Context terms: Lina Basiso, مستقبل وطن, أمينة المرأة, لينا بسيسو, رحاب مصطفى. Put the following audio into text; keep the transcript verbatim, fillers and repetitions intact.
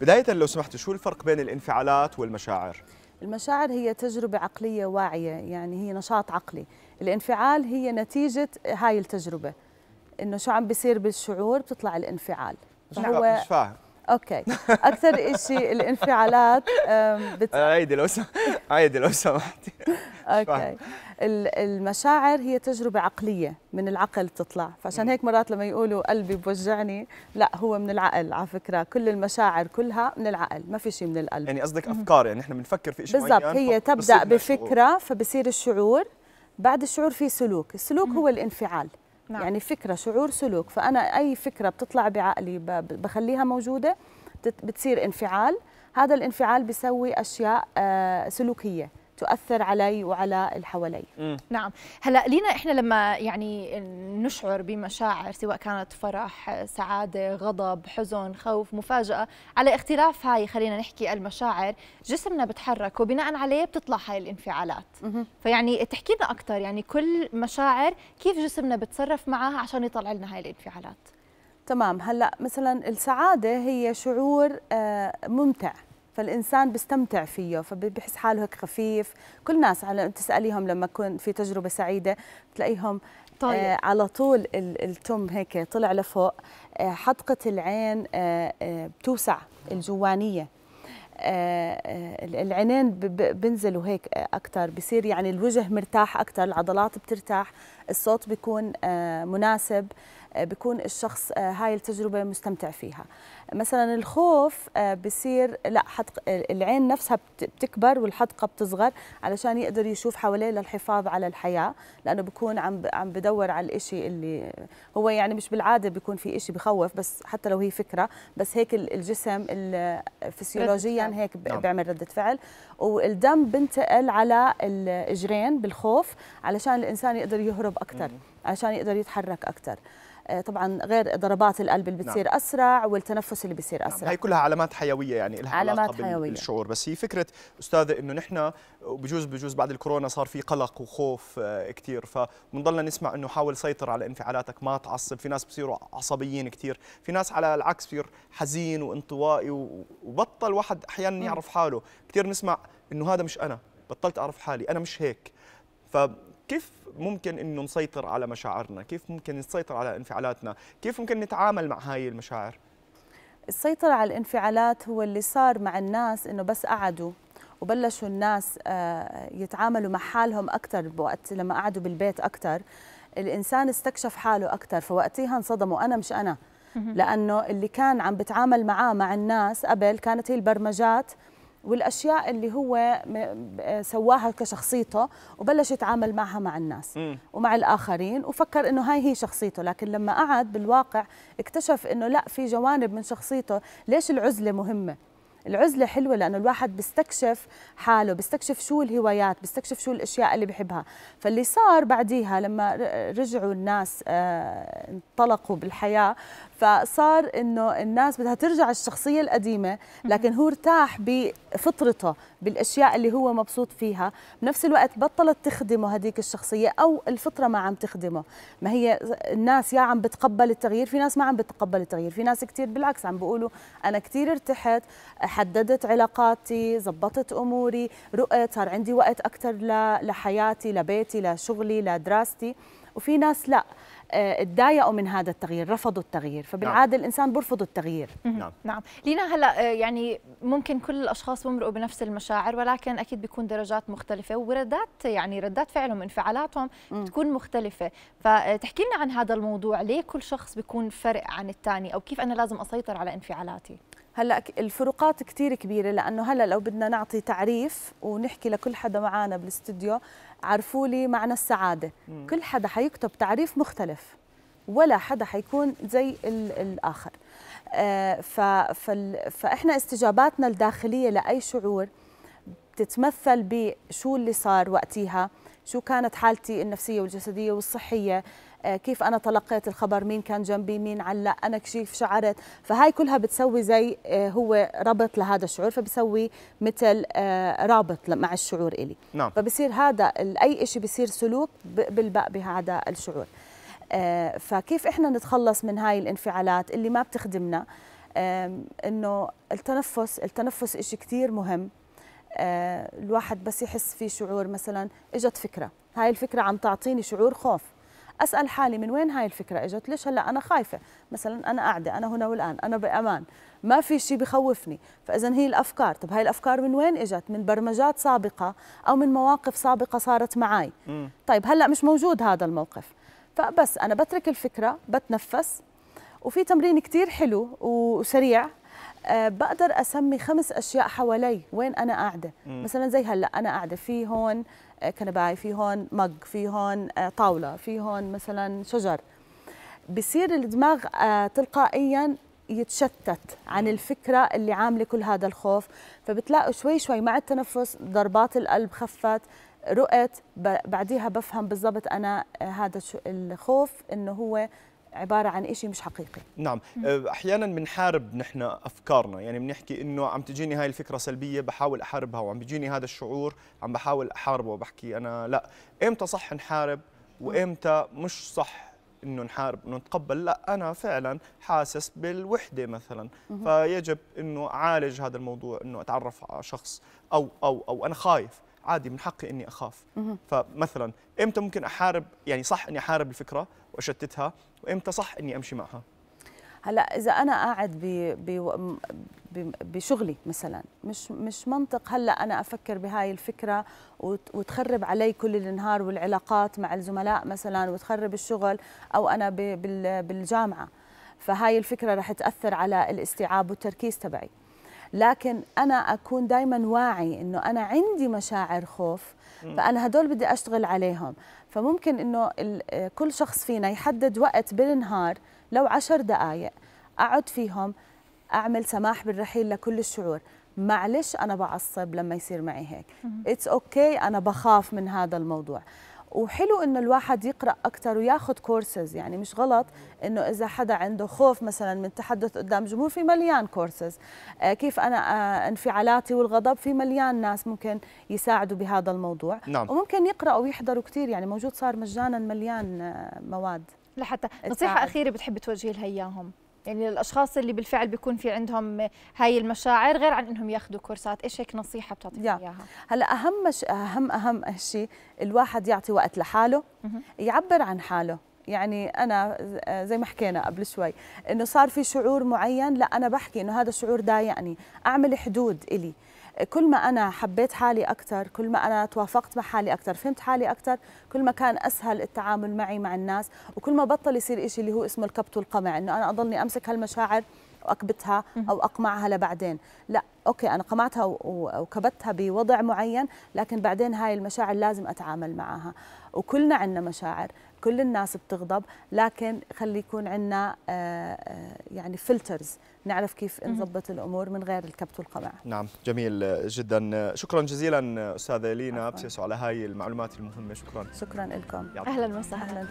بداية لو سمحت، شو الفرق بين الانفعالات والمشاعر؟ المشاعر هي تجربة عقلية واعية، يعني هي نشاط عقلي. الانفعال هي نتيجة هاي التجربة، إنه شو عم بيصير بالشعور بتطلع الانفعال. هو مش فاهم. اوكي، اكثر شيء الانفعالات بت... عيدي لو سمحتي عيدي لو سمحتي اوكي. المشاعر هي تجربه عقليه من العقل تطلع، فعشان هيك مرات لما يقولوا قلبي بوجعني، لا هو من العقل على فكره، كل المشاعر كلها من العقل، ما في شيء من القلب. يعني قصدك افكار، يعني احنا بنفكر في شيء معين بالضبط، هي تبدا بفكره فبصير الشعور، بعد الشعور في سلوك، السلوك هو الانفعال. نعم. يعني فكرة، شعور، سلوك، فأنا أي فكرة بتطلع بعقلي بخليها موجودة بتصير انفعال، هذا الانفعال بيسوي أشياء سلوكية تؤثر علي وعلى الحوالي. نعم. هلا لينا، احنا لما يعني نشعر بمشاعر سواء كانت فرح، سعاده، غضب، حزن، خوف، مفاجاه، على اختلاف هاي خلينا نحكي المشاعر، جسمنا بتحرك وبناء عليه بتطلع هاي الانفعالات. مه. فيعني تحكي لنا اكثر، يعني كل مشاعر كيف جسمنا بتصرف معها عشان يطلع لنا هاي الانفعالات. تمام. هلا مثلا السعاده هي شعور ممتع، فالإنسان بيستمتع فيه، فبيحس حاله هيك خفيف. كل الناس على تسأليهم لما يكون في تجربة سعيدة بتلاقيهم طيب. آه على طول التم هيك طلع لفوق، آه حدقة العين آه آه بتوسع، الجوانية، آه آه العينين بنزلوا هيك أكتر، بصير يعني الوجه مرتاح أكتر، العضلات بترتاح، الصوت بيكون آه مناسب، آه بيكون الشخص آه هاي التجربة مستمتع فيها. مثلا الخوف آه بصير لا، حدق العين نفسها بتكبر والحدقة بتصغر علشان يقدر يشوف حواليه للحفاظ على الحياة، لأنه بيكون عم عم بدور على الإشي اللي هو يعني مش بالعادة بيكون في إشي بخوف، بس حتى لو هي فكرة، بس هيك الجسم فسيولوجيا هيك بيعمل ردة فعل، والدم بنتقل على الإجرين بالخوف علشان الإنسان يقدر يهرب أكثر، علشان يقدر يتحرك أكثر. طبعا غير ضربات القلب اللي بتصير نعم. اسرع، والتنفس اللي بيصير اسرع. نعم. هي كلها علامات حيويه، يعني لها علاقه بالشعور. بس هي فكره استاذه انه نحن بجوز بجوز بعد الكورونا صار في قلق وخوف كثير، فبنضلنا نسمع انه حاول سيطر على انفعالاتك، ما تعصب، في ناس بصيروا عصبيين كثير، في ناس على العكس بصير حزين وانطوائي، وبطل واحد احيانا يعرف حاله، كثير نسمع انه هذا مش انا، بطلت اعرف حالي، انا مش هيك. ف كيف ممكن انه نسيطر على مشاعرنا؟ كيف ممكن نسيطر على انفعالاتنا؟ كيف ممكن نتعامل مع هاي المشاعر؟ السيطرة على الانفعالات هو اللي صار مع الناس، انه بس قعدوا وبلشوا الناس يتعاملوا مع حالهم اكثر بوقت لما قعدوا بالبيت اكثر، الانسان استكشف حاله اكثر، فوقتها انصدموا، انا مش انا، لانه اللي كان عم بتعامل معاه مع الناس قبل كانت هي البرمجات والاشياء اللي هو سواها كشخصيته، وبلش يتعامل معها مع الناس م. ومع الاخرين، وفكر انه هاي هي شخصيته، لكن لما قعد بالواقع اكتشف انه لا، في جوانب من شخصيته. ليش العزله مهمه؟ العزله حلوه لانه الواحد بيستكشف حاله، بيستكشف شو الهوايات، بيستكشف شو الاشياء اللي بحبها. فاللي صار بعديها لما رجعوا الناس انطلقوا بالحياه، فصار انه الناس بدها ترجع الشخصيه القديمه، لكن هو ارتاح بفطرته، بالاشياء اللي هو مبسوط فيها، بنفس الوقت بطلت تخدمه هذيك الشخصيه، او الفطره ما عم تخدمه. ما هي الناس يا عم بتقبل التغيير، في ناس ما عم بتقبل التغيير، في ناس كثير بالعكس عم بيقولوا انا كثير ارتحت، حددت علاقاتي، ظبطت اموري، رؤيت، صار عندي وقت اكثر لحياتي، لبيتي، لشغلي، لدراستي. وفي ناس لا، اتضايقوا من هذا التغيير، رفضوا التغيير، فبالعاده نعم. الانسان بيرفض التغيير. نعم. نعم. لينا، هلا يعني ممكن كل الاشخاص بمرقوا بنفس المشاعر، ولكن اكيد بيكون درجات مختلفه، وردات يعني ردات فعلهم، انفعالاتهم بتكون مختلفه، فتحكي لنا عن هذا الموضوع، ليه كل شخص بيكون فرق عن الثاني، او كيف انا لازم اسيطر على انفعالاتي؟ هلا الفروقات كثير كبيره، لانه هلا لو بدنا نعطي تعريف ونحكي لكل حدا معنا بالاستوديو عرفوا لي معنى السعاده، مم. كل حدا حيكتب تعريف مختلف، ولا حدا حيكون زي الاخر. آه فاحنا استجاباتنا الداخليه لاي شعور بتتمثل بشو اللي صار وقتيها، شو كانت حالتي النفسيه والجسديه والصحيه، كيف أنا تلقيت الخبر، مين كان جنبي، مين علق، أنا كيف شعرت، فهاي كلها بتسوي زي هو ربط لهذا الشعور، فبسوي مثل رابط مع الشعور إلي. نعم. فبصير هذا أي شيء بصير سلوك بلبق بهذا الشعور. فكيف إحنا نتخلص من هاي الانفعالات اللي ما بتخدمنا؟ انه التنفس التنفس إشي كتير مهم. الواحد بس يحس فيه شعور، مثلا اجت فكره، هاي الفكره عم تعطيني شعور خوف، اسال حالي من وين هاي الفكره اجت، ليش هلا انا خايفه، مثلا انا قاعده، انا هنا والان، انا بامان، ما في شيء بخوفني. فاذا هي الافكار، طب هاي الافكار من وين اجت؟ من برمجات سابقه او من مواقف سابقه صارت معي. م. طيب هلا مش موجود هذا الموقف، فبس انا بترك الفكره، بتنفس. وفي تمرين كثير حلو وسريع، أه بقدر اسمي خمس اشياء حوالي وين انا قاعده. مم. مثلا زي هلا انا قاعده في هون كنباي، في هون مج، في هون طاوله، في هون مثلا شجر. بصير الدماغ أه تلقائيا يتشتت عن الفكره اللي عامله كل هذا الخوف، فبتلاقوا شوي شوي مع التنفس ضربات القلب خفت، رؤيت بعديها بفهم بالضبط انا هذا الخوف انه هو عبارة عن شيء مش حقيقي. نعم، أحيانا بنحارب نحن أفكارنا، يعني بنحكي إنه عم تجيني هاي الفكرة سلبية بحاول أحاربها، وعم بيجيني هذا الشعور عم بحاول أحاربه، وبحكي أنا لا، إمتى صح نحارب وإمتى مش صح إنه نحارب، إنه نتقبل لا أنا فعلا حاسس بالوحدة مثلا، فيجب إنه أعالج هذا الموضوع، إنه أتعرف على شخص أو أو أو أنا خايف، عادي من حقي إني أخاف. فمثلا إمتى ممكن أحارب، يعني صح إني أحارب الفكرة وأشتتها، وإمتى صح إني أمشي معها؟ هلا إذا أنا قاعد بشغلي مثلا، مش مش منطق هلا أنا أفكر بهاي الفكرة وتخرب علي كل النهار والعلاقات مع الزملاء مثلا، وتخرب الشغل، أو أنا بالجامعة، فهاي الفكرة رح تأثر على الاستيعاب والتركيز تبعي. لكن أنا أكون دايماً واعي إنه أنا عندي مشاعر خوف، فأنا هدول بدي أشتغل عليهم. فممكن إنه كل شخص فينا يحدد وقت بالنهار، لو عشر دقايق أقعد فيهم أعمل سماح بالرحيل لكل الشعور. معلش أنا بعصب لما يصير معي هيك، It's okay، أنا بخاف من هذا الموضوع. وحلو إنه الواحد يقرأ أكثر وياخذ كورسز، يعني مش غلط إنه إذا حدا عنده خوف مثلا من التحدث قدام جمهور، في مليان كورسز، آه كيف أنا آه انفعالاتي والغضب، في مليان ناس ممكن يساعدوا بهذا الموضوع. نعم. وممكن يقرأوا ويحضروا كثير، يعني موجود صار مجانا مليان آه مواد. لحتى نصيحة أخيرة بتحب توجهي لها إياهم، يعني للأشخاص اللي بالفعل بيكون في عندهم هاي المشاعر، غير عن إنهم ياخذوا كورسات، إيش هيك نصيحة بتعطيهم إياها؟ هلا أهم ش... أهم أهم شيء الواحد يعطي وقت لحاله، يعبر عن حاله. يعني أنا زي ما حكينا قبل شوي إنه صار في شعور معين، لا أنا بحكي إنه هذا الشعور ضايقني، أعمل حدود إلي. كل ما أنا حبيت حالي أكثر، كل ما أنا توافقت مع حالي أكثر، فهمت حالي أكثر، كل ما كان أسهل التعامل معي مع الناس، وكل ما بطل يصير إشي اللي هو اسمه الكبت والقمع، إنه أنا أضلني أمسك هالمشاعر وأكبتها أو أقمعها لبعدين. لا، أوكي أنا قمعتها وكبتها بوضع معين، لكن بعدين هاي المشاعر لازم أتعامل معها. وكلنا عندنا مشاعر، كل الناس بتغضب، لكن خلي يكون عندنا يعني فلترز، نعرف كيف نضبط الأمور من غير الكبت والقمع. نعم، جميل جدا. شكرا جزيلا أستاذة لينا بسيسو على هاي المعلومات المهمة. شكرا. شكرا لكم. أهلا وسهلا.